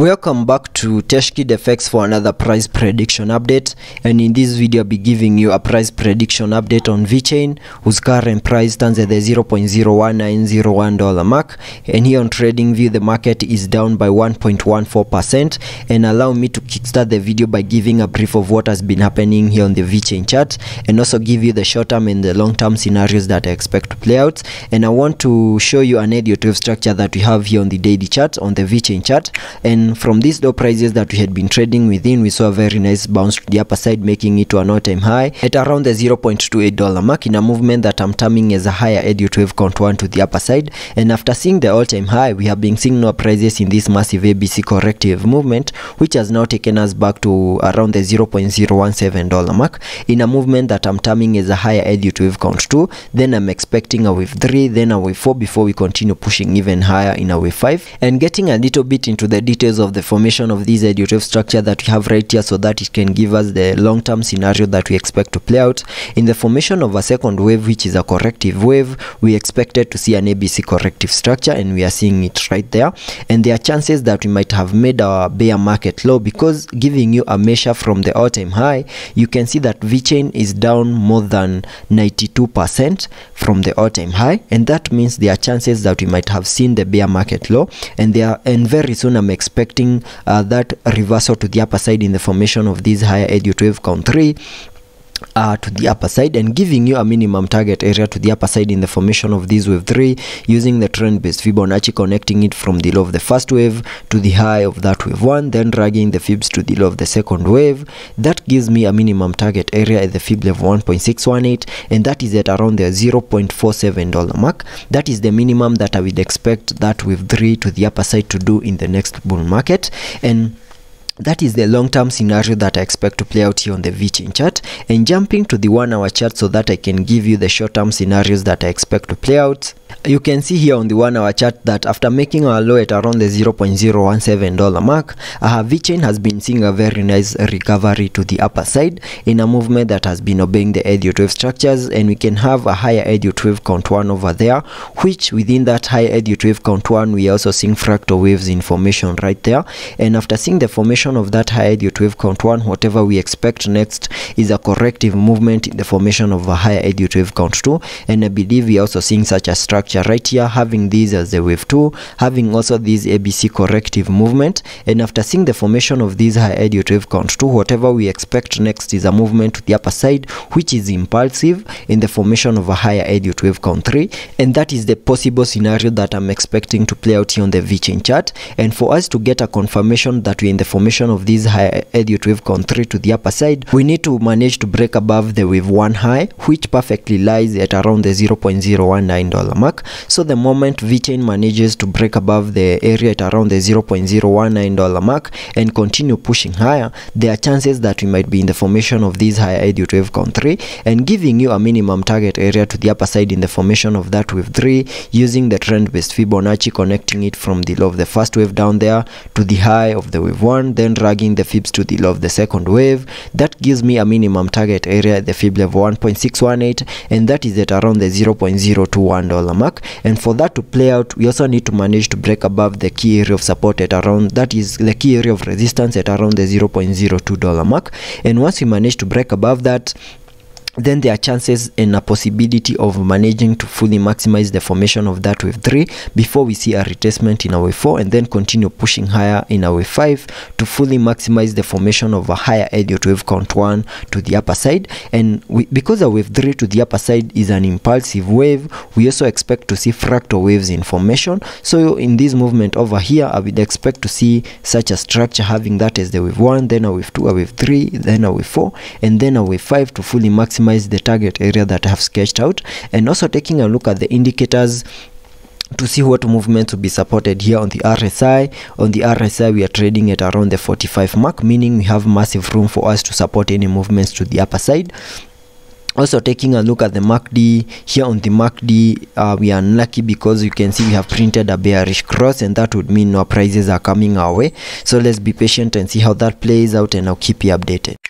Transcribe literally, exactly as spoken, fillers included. Welcome back to Teshkid Effects for another price prediction update, and in this video I'll be giving you a price prediction update on VeChain, whose current price stands at the zero point zero one nine zero one dollar mark, and here on TradingView the market is down by one point one four percent. And allow me to kickstart the video by giving a brief of what has been happening here on the VeChain chart, and also give you the short term and the long term scenarios that I expect to play out. And I want to show you an Elliott wave structure that we have here on the daily chart, on the VeChain chart, and from these low prices that we had been trading within, we saw a very nice bounce to the upper side, making it to an all-time high at around the zero point two eight dollar mark, in a movement that I'm terming as a higher Elliott wave count one to the upper side. And after seeing the all-time high, we have been seeing no prices in this massive A B C corrective movement, which has now taken us back to around the zero point zero one seven dollar mark, in a movement that I'm terming as a higher Elliott wave count two. Then I'm expecting a wave three, then a wave four, before we continue pushing even higher in a wave five. And getting a little bit into the details of the formation of this Elliott wave structure that we have right here, so that it can give us the long-term scenario that we expect to play out. In the formation of a second wave, which is a corrective wave, we expected to see an A B C corrective structure, and we are seeing it right there. And there are chances that we might have made our bear market low, because giving you a measure from the all-time high, you can see that VeChain is down more than ninety-two percent from the all-time high, and that means there are chances that we might have seen the bear market low, and there are, and very soon I'm expecting expecting uh, that reversal to the upper side in the formation of this higher Elliott wave count three Uh, to the upper side, and giving you a minimum target area to the upper side in the formation of this wave three, using the trend based Fibonacci, connecting it from the low of the first wave to the high of that wave one, then dragging the fibs to the low of the second wave. That gives me a minimum target area at the fib level one point six one eight, and that is at around the zero point four seven dollar mark. That is the minimum that I would expect that wave three to the upper side to do in the next bull market, and that is the long-term scenario that I expect to play out here on the VeChain chart. And jumping to the one hour chart so that I can give you the short-term scenarios that I expect to play out. You can see here on the one hour chart that after making our low at around the zero point zero one seven dollar mark, uh, VeChain has been seeing a very nice recovery to the upper side in a movement that has been obeying the Elliott wave structures, and we can have a higher Elliott wave count one over there, which within that higher Elliott wave count one, we are also seeing fractal waves in formation right there. And after seeing the formation of that higher Elliott wave count one, whatever we expect next is a corrective movement in the formation of a higher Elliott wave count two, and I believe we are also seeing such a structure right here, having these as the wave two, having also these A B C corrective movement. And after seeing the formation of these higher Elliott wave count two, whatever we expect next is a movement to the upper side, which is impulsive in the formation of a higher Elliott wave count three, and that is the possible scenario that I'm expecting to play out here on the VeChain chart. And for us to get a confirmation that we're in the formation of this higher Elliott wave count three to the upper side, we need to manage to break above the wave one high, which perfectly lies at around the zero point zero one nine dollar mark. So the moment VeChain manages to break above the area at around the zero point zero one nine dollar mark and continue pushing higher, there are chances that we might be in the formation of this higher Elliott wave count three, and giving you a minimum target area to the upper side in the formation of that wave three, using the trend based Fibonacci, connecting it from the low of the first wave down there to the high of the wave one, then dragging the fibs to the low of the second wave. That gives me a minimum target area at the fib level one point six one eight, and that is at around the zero point zero two one dollar mark. And for that to play out, we also need to manage to break above the key area of support at around, that is the key area of resistance at around the zero point zero two dollar mark. And once we manage to break above that, then there are chances and a possibility of managing to fully maximize the formation of that wave three before we see a retracement in a wave four, and then continue pushing higher in a wave five to fully maximize the formation of a higher Elliott wave count one to the upper side. And we, because a wave three to the upper side is an impulsive wave, we also expect to see fractal waves in formation. So in this movement over here, I would expect to see such a structure, having that as the wave one, then a wave two, a wave three, then a wave four, and then a wave five to fully maximize the target area that I have sketched out. And also taking a look at the indicators to see what movements will be supported here on the R S I. On the R S I, we are trading at around the forty-five mark, meaning we have massive room for us to support any movements to the upper side. Also taking a look at the M A C D, here on the M A C D, uh, we are unlucky because you can see we have printed a bearish cross, and that would mean no prices are coming our way. So let's be patient and see how that plays out, and I'll keep you updated.